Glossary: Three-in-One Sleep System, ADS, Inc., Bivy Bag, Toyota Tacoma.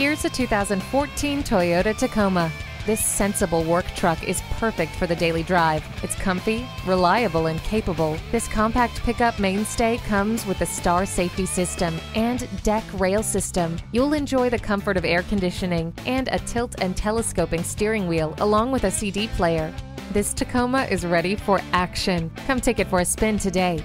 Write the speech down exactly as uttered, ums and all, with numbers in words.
Here's a two thousand fourteen Toyota Tacoma. This sensible work truck is perfect for the daily drive. It's comfy, reliable, and capable. This compact pickup mainstay comes with a star safety system and deck rail system. You'll enjoy the comfort of air conditioning and a tilt and telescoping steering wheel along with a C D player. This Tacoma is ready for action. Come take it for a spin today.